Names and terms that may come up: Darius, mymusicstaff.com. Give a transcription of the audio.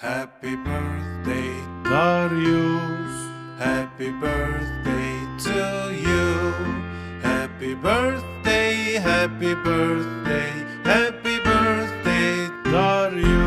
Happy birthday, Darius. Happy birthday to you. Happy birthday, Darius.